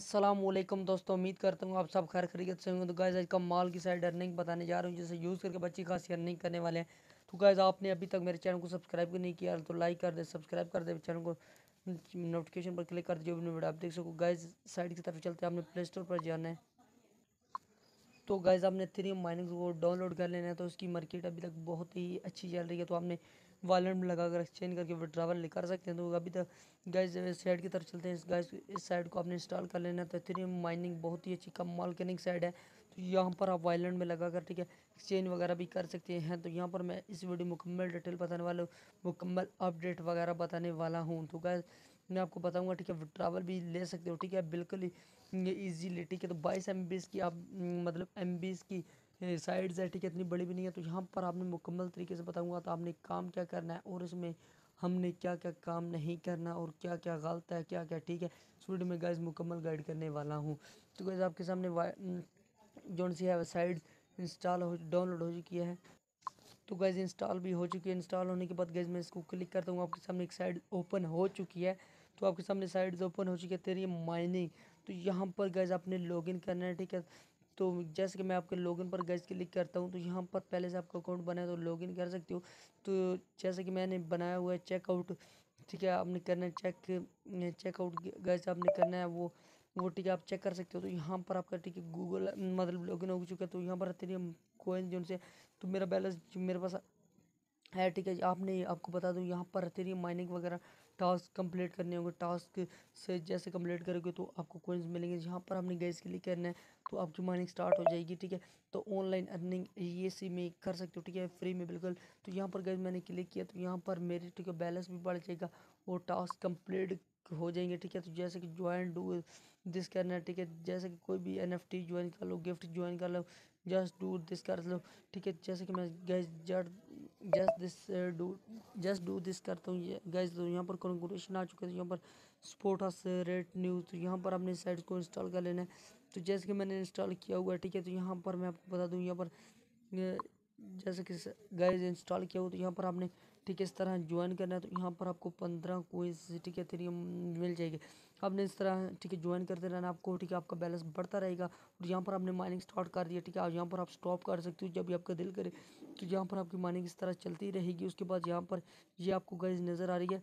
अस्सलामुअलैकुम दोस्तों, उम्मीद करता हूँ आप सब खैर खरीत से होंगे। तो गाइस आज कमाल की साइड अर्निंग बताने जा रहा हूँ जिसे यूज़ करके बच्ची खासी अर्निंग करने वाले हैं। तो गाइस आपने अभी तक मेरे चैनल को सब्सक्राइब नहीं किया तो लाइक कर दे, सब्सक्राइब कर दे, चैनल को नोटिफिकेशन पर क्लिक कर दे जो भी वीडियो आप देख सको। गाइस साइड की तरफ चलते हैं, आपने प्ले स्टोर पर जाना है। तो गाइस आपने इथेरियम माइनिंग को डाउनलोड कर लेना है। तो उसकी मार्केट अभी तक बहुत ही अच्छी चल रही है, तो आपने वॉलेट में लगाकर एक्सचेंज करके विड्रावल कर सकते हैं। तो अभी तक गाइस इस साइड की तरफ चलते हैं, इस साइड को आपने इंस्टॉल कर लेना है। तो इथेरियम माइनिंग बहुत ही अच्छी कमाल की साइड है, तो यहाँ पर आप वॉलेट में लगाकर ठीक है एक्सचेंज वगैरह भी कर सकते हैं। तो यहाँ पर मैं इस वीडियो मुकम्मल डिटेल बताने वाला हूँ, मुकम्मल अपडेट वगैरह बताने वाला हूँ। तो गाइस मैं आपको बताऊंगा ठीक है विड्रावल भी ले सकते हो ठीक है, बिल्कुल ही ईजीली ठीक है। तो 22 MB की आप मतलब MB की साइड्स है ठीक है, इतनी बड़ी भी नहीं है। तो यहाँ पर आपने मुकम्मल तरीके से बताऊंगा तो आपने काम क्या करना है और इसमें हमने क्या क्या काम नहीं करना और क्या क्या गलत है क्या क्या ठीक है, इस वीडियो में गाइस मुकम्मल गाइड करने वाला हूँ। तो गाइस आपके सामने जो सी है साइड्स इंस्टॉल हो डाउनलोड हो चुकी है। तो गाइस इंस्टॉल भी हो चुकी है। इंस्टॉल होने के बाद गाइस मैं इसको क्लिक करता हूँ, आपके सामने एक साइड ओपन हो चुकी है। तो आपके सामने साइट्स ओपन हो चुकी है तेरी माइनिंग। तो यहाँ पर गाइस आपने लॉगिन करना है ठीक है। तो जैसे कि मैं आपके लॉगिन पर गाइस क्लिक करता हूँ, तो यहाँ पर पहले से आपका अकाउंट बना है तो लॉगिन कर सकते हो। तो जैसे कि मैंने बनाया हुआ है चेकआउट ठीक है, आपने करना है चेकआउट गाइस आपने करना है वो ठीक है, आप चेक कर सकते हो। तो यहाँ पर आपका ठीक है गूगल मतलब लॉगिन हो चुका है। तो यहाँ पर तेरी कोइन जो से तो मेरा बैलेंस मेरे पास है ठीक है। आपने आपको बता दूं यहाँ पर इथेरियम माइनिंग वगैरह टास्क कंप्लीट करने होंगे। टास्क से जैसे कंप्लीट करोगे तो आपको कोइंस मिलेंगे। यहाँ पर हमने गाइस क्लिक करना है तो आपकी माइनिंग स्टार्ट हो जाएगी ठीक है। तो ऑनलाइन अर्निंग ETH में कर सकते हो ठीक है, फ्री में बिल्कुल। तो यहाँ पर गाइस मैंने क्लिक किया तो यहाँ पर मेरे ठीक है बैलेंस भी बढ़ जाएगा और टास्क कम्प्लीट हो जाएंगे ठीक है। तो जैसे कि ज्वाइन डू दिस करना है ठीक है, जैसे कि कोई भी NFT ज्वाइन कर लो, गिफ्ट ज्वाइन कर लो, जस्ट डू दिस कर लो ठीक है। जैसे कि मैं गाइस जस्ट डू दिस करता हूँ गाइस। तो यहाँ पर कॉन्ग्रेचुलेशन आ चुका है। तो यहाँ पर स्पोर्टस रेट न्यूज़, तो यहाँ पर अपने साइट को इंस्टॉल कर लेना है। तो जैसे कि मैंने इंस्टॉल किया हुआ है ठीक है। तो यहाँ पर मैं आपको बता दूँ, यहाँ पर जैसे कि गाइस इंस्टॉल किया हो तो यहाँ पर आपने ठीक है इस तरह ज्वाइन करना है। तो यहाँ पर आपको 15 कोइंस ठीक है इथेरियम मिल जाएगी। आपने इस तरह ठीक है ज्वाइन करते रहना आपको ठीक है, आपका बैलेंस बढ़ता रहेगा। और यहाँ पर आपने माइनिंग स्टार्ट कर दिया ठीक है, और यहाँ पर आप स्टॉप कर सकते हो जब भी आपका दिल करे। तो यहाँ पर आपकी माइनिंग इस तरह चलती रहेगी। उसके बाद यहाँ पर ये आपको गाइस नज़र आ रही है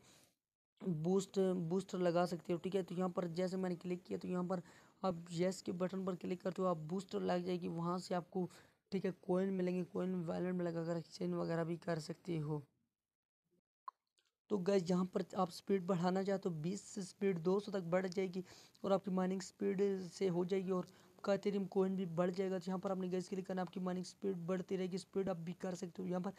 बूस्टर लगा सकते हो ठीक है। तो यहाँ पर जैसे मैंने क्लिक किया तो यहाँ पर आप येस के बटन पर क्लिक करते हो, आप बूस्टर लग जाएगी, वहाँ से आपको ठीक है कोइन मिलेंगे। कोइन वॉलेट में लगाकर एक्सचेंज वगैरह भी कर सकते हो। तो गाइस यहाँ पर आप स्पीड बढ़ाना चाहते हो 20 से स्पीड 200 तक बढ़ जाएगी और आपकी माइनिंग स्पीड से हो जाएगी और आपका इथेरियम कोइन भी बढ़ जाएगा। तो यहाँ पर आपने गाइस क्लिक करना, आपकी माइनिंग स्पीड बढ़ती रहेगी, स्पीड आप भी कर सकते हो यहाँ पर।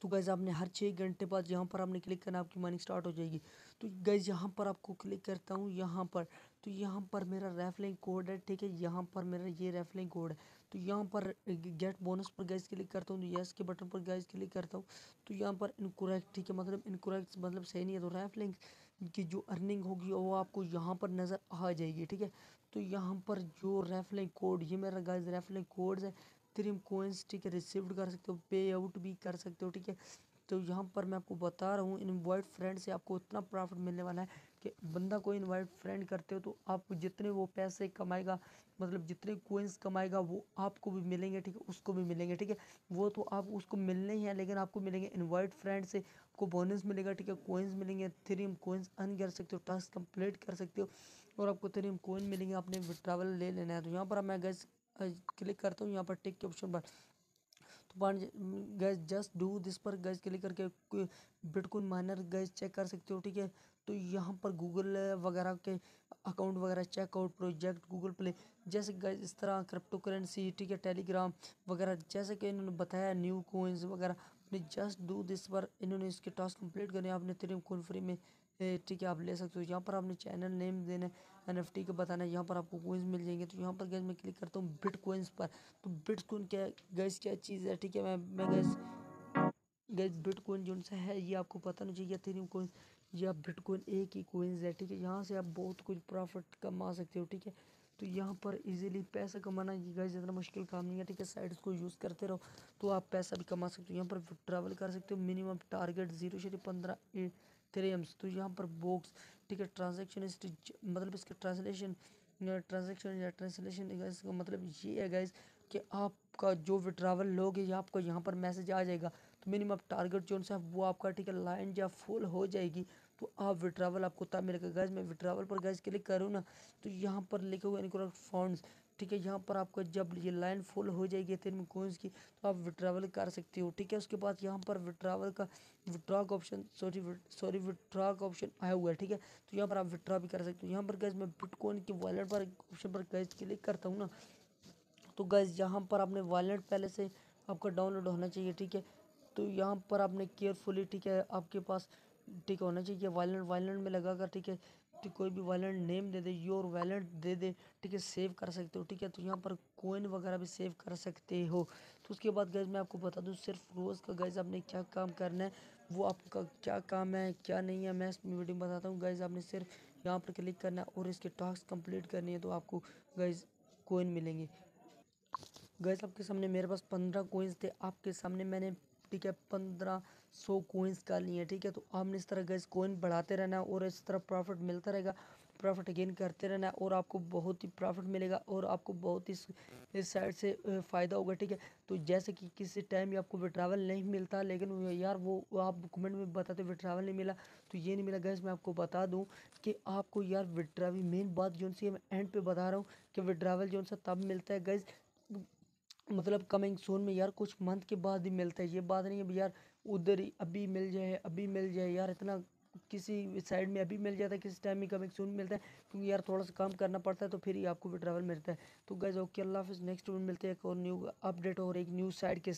तो गाइस आपने हर 6 घंटे बाद यहाँ पर आपने क्लिक करना, आपकी माइनिंग स्टार्ट हो जाएगी। तो गाइस यहाँ पर आपको क्लिक करता हूँ यहाँ पर, तो यहाँ पर मेरा रेफलिंग कोड है ठीक है, यहाँ पर मेरा ये रेफलिंग कोड है। तो यहाँ पर गेट बोनस पर गाइस क्लिक करता हूँ, तो यस के बटन पर गाइस क्लिक करता हूँ। तो यहाँ पर इनकोरेक्ट ठीक है, मतलब इनकोरेक्ट मतलब सही नहीं है। तो रेफलिंग की जो अर्निंग होगी वो आपको यहाँ पर नज़र आ जाएगी ठीक है। तो यहाँ पर जो रेफलिंग कोड, ये मेरा गाइस रेफलिंग कोड है। इथेरियम कोइंस ठीक है रिसीव्ड कर सकते हो, पे आउट भी कर सकते हो ठीक है। तो यहाँ पर मैं आपको बता रहा हूँ इनवाइट फ्रेंड से आपको इतना प्रॉफिट मिलने वाला है कि बंदा को इनवाइट फ्रेंड करते हो तो आपको जितने वो पैसे कमाएगा मतलब जितने कोइंस कमाएगा वो आपको भी मिलेंगे ठीक है, उसको भी मिलेंगे ठीक है। वो तो आप उसको मिलने ही हैं, लेकिन आपको मिलेंगे इनवाइट फ्रेंड से, आपको बोनस मिलेगा ठीक है, कोइंस मिलेंगे, इथेरियम कोइंस अर्न कर सकते हो, टास्क कंप्लीट कर सकते हो और आपको इथेरियम कोइन मिलेंगे। आपने विड्रावल ले लेना है। तो यहाँ पर मैं गाइस क्लिक करता हूँ यहाँ पर टिक के ऑप्शन पर, तो गाइस जस्ट डू दिस पर गाइस क्लिक करके बिटकॉइन माइनर गाइस चेक कर सकते हो ठीक है। तो यहाँ पर गूगल वगैरह के अकाउंट वगैरह चेकआउट प्रोजेक्ट गूगल प्ले जैसे गाइस इस तरह क्रिप्टो करेंसी ठीक है, टेलीग्राम वगैरह जैसे कि इन्होंने बताया न्यू कोइंस वगैरह। अपने जस्ट डू दिस पर इन्होंने इसके टास्क कंप्लीट करने, आपने इथेरियम कोइन फ्री में ठीक है आप ले सकते हो। यहाँ पर आपने चैनल नेम देना है, NFT का बताना है, यहाँ पर आपको कोइंस मिल जाएंगे। तो यहाँ पर गाइस मैं क्लिक करता हूँ बिटकॉइंस पर। तो बिटकॉइन क्या गाइस क्या चीज़ है ठीक है, मैं गाइस बिटकॉइन जो सा है ये आपको पता नहीं चाहिए। इथेरियम कोइंस या बिटकॉइन एक ही कोइंस है ठीक है, यहाँ से आप बहुत कुछ प्रॉफिट कमा सकते हो ठीक है। तो यहाँ पर इजीली पैसा कमाना ये गाइस इतना मुश्किल काम नहीं है ठीक है। साइट्स को यूज़ करते रहो तो आप पैसा भी कमा सकते हो। यहाँ पर विड्रावल कर सकते हो, मिनिमम टारगेट 0 से 15 इथेरियम्स। तो यहाँ पर बॉक्स ठीक है ट्रांजेक्शन मतलब इसका ट्रांसलेशन ट्रांजेक्शन या ट्रांसलेशन गाइस, इसका मतलब ये है गाइस कि आपका जो विड्रावल लोगे या आपको यहाँ पर मैसेज आ जाएगा तो मिनिमम टारगेट जो है वो आपका ठीक है लाइन या फुल हो जाएगी तो आप विड्रावल आपको तब मिलेगा। गाइस मैं विड्रावल पर गाइस क्लिक करूँ ना तो यहाँ पर लिखे हुए इनकरेक्ट फंड्स ठीक है, यहाँ पर आपको जब ये लाइन फुल हो जाएगी तीन कोइंस की तो आप विड्रावल कर सकते हो ठीक है। उसके बाद यहाँ पर विड्रावल का विड्रॉ का ऑप्शन सॉरी विड्रॉ का ऑप्शन आया हुआ है ठीक है, तो यहाँ पर आप विड्रॉ भी कर सकते हो। यहाँ पर गाइस मैं बिटकॉइन की वॉलेट पर ऑप्शन पर गाइस क्लिक करता हूँ ना तो गाइस यहाँ पर आपने वॉलेट पहले से आपका डाउनलोड होना चाहिए ठीक है, तो यहाँ पर आपने केयरफुली ठीक है आपके पास ठीक होना चाहिए वॉलेट, वॉलेट में लगा कर ठीक है कोई भी वॉलेट नेम दे दे योर वॉलेट दे दे ठीक है सेव कर सकते हो ठीक है, तो यहाँ पर कोइन वगैरह भी सेव कर सकते हो। तो उसके बाद गाइस मैं आपको बता दूँ सिर्फ रोज़ का गाइस आपने क्या काम करना है वो आपका क्या काम है क्या नहीं है मैं इस वीडियो में बताता हूँ। गाइस आपने सिर्फ यहाँ पर क्लिक करना है और इसके टास्क कंप्लीट करनी है तो आपको गाइस कोइन मिलेंगे। गाइस आपके सामने मेरे पास 15 कोइंस थे, आपके सामने मैंने ठीक है 1500 कोइंस का लिए ठीक है, तो आपने इस तरह गाइस कोइन बढ़ाते रहना और इस तरह प्रॉफिट मिलता रहेगा, प्रॉफिट गेन करते रहना और आपको बहुत ही प्रॉफिट मिलेगा और आपको बहुत ही इस साइड से फ़ायदा होगा ठीक है। तो जैसे कि किसी टाइम आपको विड्रावल नहीं मिलता लेकिन यार वो आप कमेंट में बताते विड्रावल नहीं मिला तो ये नहीं मिला। गाइस मैं आपको बता दूं कि आपको यार विड्रावल मेन बात जो सी मैं एंड पे बता रहा हूँ कि विड्रावल जो सा तब मिलता है गाइस मतलब कमिंग सोन में यार कुछ मंथ के बाद ही मिलता है, ये बात नहीं है यार उधर ही अभी मिल जाए यार इतना किसी साइड में अभी मिल जाता है किसी टाइम में कमिंग सोन मिलता है क्योंकि यार थोड़ा सा काम करना पड़ता है तो फिर ही आपको विड्रावल मिलता है। तो गाइस ओके अल्लाह हाफिज़, नेक्स्ट वीडियो मिलते हैं एक और न्यू अपडेट और एक न्यू साइड के